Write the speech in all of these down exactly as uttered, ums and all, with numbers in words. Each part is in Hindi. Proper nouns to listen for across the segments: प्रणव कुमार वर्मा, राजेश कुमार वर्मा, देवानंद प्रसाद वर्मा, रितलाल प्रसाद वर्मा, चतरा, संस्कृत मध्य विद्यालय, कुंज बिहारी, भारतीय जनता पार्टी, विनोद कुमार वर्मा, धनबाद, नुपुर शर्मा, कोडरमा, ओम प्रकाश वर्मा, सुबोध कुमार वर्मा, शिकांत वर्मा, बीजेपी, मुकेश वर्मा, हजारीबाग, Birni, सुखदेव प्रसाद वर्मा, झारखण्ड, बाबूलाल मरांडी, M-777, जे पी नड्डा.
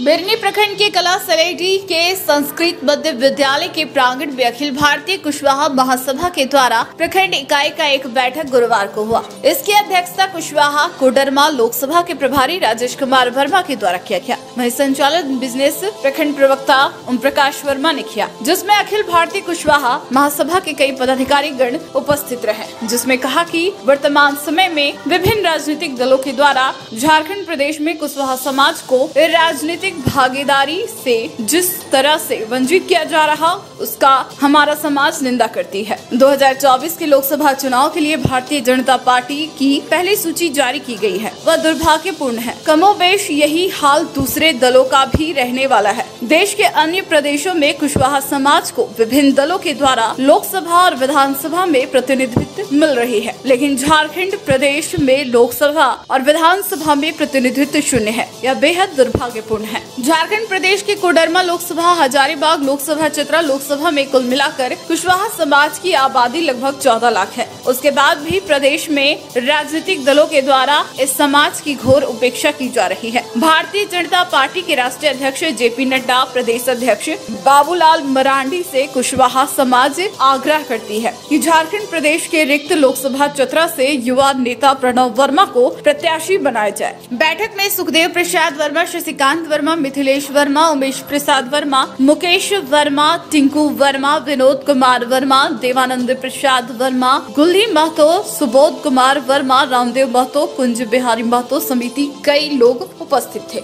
बिरनी प्रखंड के कला सलेटी के संस्कृत मध्य विद्यालय के प्रांगण में अखिल भारतीय कुशवाहा महासभा के द्वारा प्रखंड इकाई का एक बैठक गुरुवार को हुआ। इसकी अध्यक्षता कुशवाहा कोडरमा लोकसभा के प्रभारी राजेश कुमार वर्मा के द्वारा किया गया। वहीं संचालन बिजनेस प्रखंड प्रवक्ता ओम प्रकाश वर्मा ने किया, जिसमें अखिल भारतीय कुशवाहा महासभा के कई पदाधिकारी गण उपस्थित रहे, जिसमें कहा कि वर्तमान समय में विभिन्न राजनीतिक दलों के द्वारा झारखण्ड प्रदेश में कुशवाहा समाज को राजनीतिक भागीदारी से जिस तरह से वंचित किया जा रहा, उसका हमारा समाज निंदा करती है। दो हज़ार चौबीस के लोकसभा चुनाव के लिए भारतीय जनता पार्टी की पहली सूची जारी की गई है। वह दुर्भाग्यपूर्ण है। कमोबेश यही हाल दूसरे दलों का भी रहने वाला है। देश के अन्य प्रदेशों में कुशवाहा समाज को विभिन्न दलों के द्वारा लोकसभा और विधानसभा में प्रतिनिधित्व मिल रही है, लेकिन झारखण्ड प्रदेश में लोकसभा और विधानसभा में प्रतिनिधित्व शून्य है। यह बेहद दुर्भाग्यपूर्ण है। झारखंड प्रदेश के कोडरमा लोकसभा, हजारीबाग लोकसभा, चतरा लोकसभा में कुल मिलाकर कुशवाहा समाज की आबादी लगभग चौदह लाख है। उसके बाद भी प्रदेश में राजनीतिक दलों के द्वारा इस समाज की घोर उपेक्षा की जा रही है। भारतीय जनता पार्टी के राष्ट्रीय अध्यक्ष जे पी नड्डा, प्रदेश अध्यक्ष बाबूलाल मरांडी से कुशवाहा समाज आग्रह करती है कि झारखण्ड प्रदेश के रिक्त लोकसभा चतरा से युवा नेता प्रणव वर्मा को प्रत्याशी बनाया जाए। बैठक में सुखदेव प्रसाद वर्मा, शिकांत वर्मा, मिथिलेश वर्मा, उमेश प्रसाद वर्मा, मुकेश वर्मा, टिंकू वर्मा, विनोद कुमार वर्मा, देवानंद प्रसाद वर्मा, गुल्ली महतो, सुबोध कुमार वर्मा, रामदेव महतो, कुंज बिहारी महतो समिति कई लोग उपस्थित थे।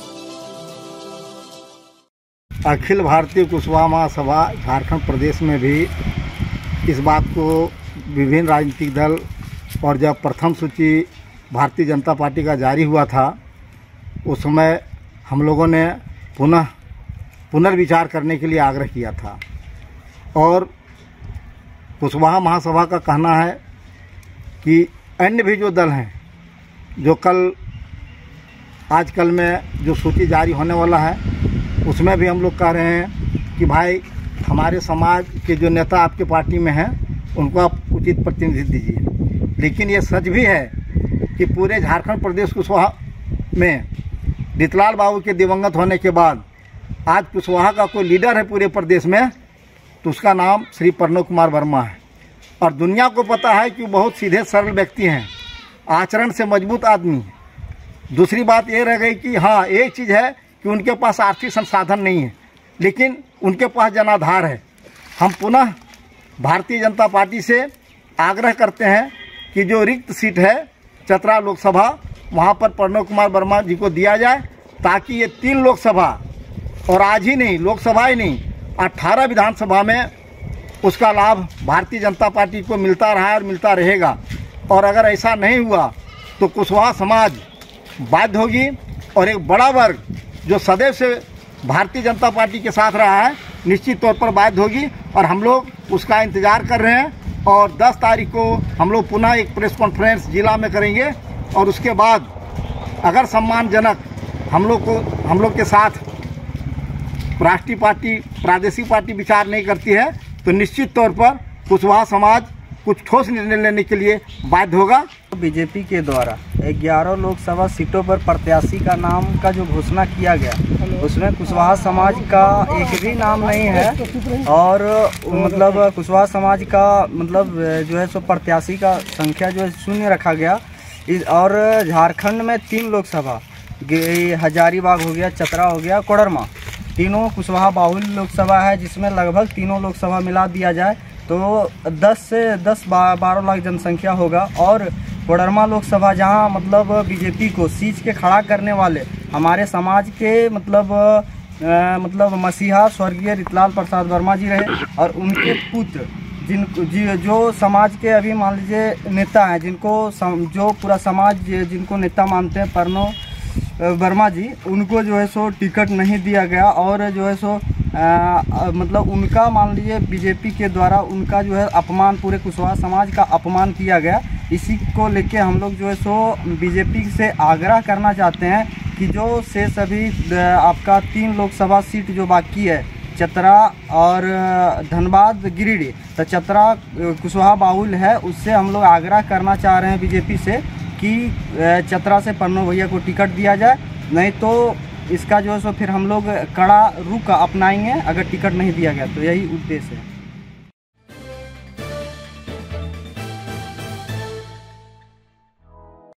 अखिल भारतीय कुशवाहा महासभा झारखंड प्रदेश में भी इस बात को विभिन्न राजनीतिक दल और जब प्रथम सूची भारतीय जनता पार्टी का जारी हुआ था, उस समय हम लोगों ने पुनः पुनर्विचार करने के लिए आग्रह किया था। और कुशवाहा महासभा का कहना है कि अन्य भी जो दल हैं, जो कल आजकल में जो सूची जारी होने वाला है, उसमें भी हम लोग कह रहे हैं कि भाई हमारे समाज के जो नेता आपके पार्टी में हैं, उनको आप उचित प्रतिनिधित्व दीजिए। लेकिन ये सच भी है कि पूरे झारखंड प्रदेश कुशवाहा में रितलाल बाबू के दिवंगत होने के बाद आज कुशवाहा का कोई लीडर है पूरे प्रदेश में, तो उसका नाम श्री परनु कुमार वर्मा है। और दुनिया को पता है कि बहुत सीधे सरल व्यक्ति हैं, आचरण से मजबूत आदमी। दूसरी बात ये रह गई कि हाँ, एक चीज़ है कि उनके पास आर्थिक संसाधन नहीं है, लेकिन उनके पास जनाधार है। हम पुनः भारतीय जनता पार्टी से आग्रह करते हैं कि जो रिक्त सीट है चतरा लोकसभा, वहाँ पर प्रणव कुमार वर्मा जी को दिया जाए, ताकि ये तीन लोकसभा और आज ही नहीं, लोकसभा ही नहीं, अट्ठारह विधानसभा में उसका लाभ भारतीय जनता पार्टी को मिलता रहा है और मिलता रहेगा। और अगर ऐसा नहीं हुआ तो कुशवाहा समाज बाध्य होगी और एक बड़ा वर्ग जो सदैव से भारतीय जनता पार्टी के साथ रहा है, निश्चित तौर पर बाध्य होगी। और हम लोग उसका इंतज़ार कर रहे हैं। और दस तारीख को हम लोग पुनः एक प्रेस कॉन्फ्रेंस जिला में करेंगे और उसके बाद अगर सम्मानजनक हम लोग को हम लोग के साथ राष्ट्रीय पार्टी, प्रादेशिक पार्टी विचार नहीं करती है, तो निश्चित तौर पर कुशवाहा समाज कुछ ठोस निर्णय लेने के लिए बाध्य होगा। बीजेपी के द्वारा ग्यारह लोकसभा सीटों पर प्रत्याशी का नाम का जो घोषणा किया गया, उसमें कुशवाहा समाज का एक भी नाम नहीं है। और मतलब कुशवाहा समाज का मतलब जो है सो प्रत्याशी का संख्या जो है शून्य रखा गया। और झारखंड में तीन लोकसभा, हजारीबाग हो गया, चतरा हो गया, कोडरमा, तीनों कुशवाहा बाहुल लोकसभा है, जिसमें लगभग तीनों लोकसभा मिला दिया जाए तो दस से दस बारह लाख जनसंख्या होगा। और कोडरमा लोकसभा जहां मतलब बीजेपी को सींच के खड़ा करने वाले हमारे समाज के मतलब आ, मतलब मसीहा स्वर्गीय रितलाल प्रसाद वर्मा जी रहे, और उनके पुत्र जिन जी जो समाज के अभी मान लीजिए नेता हैं, जिनको सम, जो पूरा समाज जिनको नेता मानते हैं, परनु वर्मा जी, उनको जो है सो टिकट नहीं दिया गया। और जो है सो आ, मतलब उनका मान लीजिए बीजेपी के द्वारा उनका जो है अपमान, पूरे कुशवाहा समाज का अपमान किया गया। इसी को लेके हम लोग जो है सो बीजेपी से आग्रह करना चाहते हैं कि जो से सभी आपका तीन लोकसभा सीट जो बाकी है, चतरा और धनबाद, गिरिडीह, तो चतरा कुशवाहा बाहुल है, उससे हम लोग आग्रह करना चाह रहे हैं बीजेपी से कि चतरा से पन्नो भैया को टिकट दिया जाए, नहीं तो इसका जो है सो फिर हम लोग कड़ा रुख अपनाएंगे अगर टिकट नहीं दिया गया तो, यही उद्देश्य है।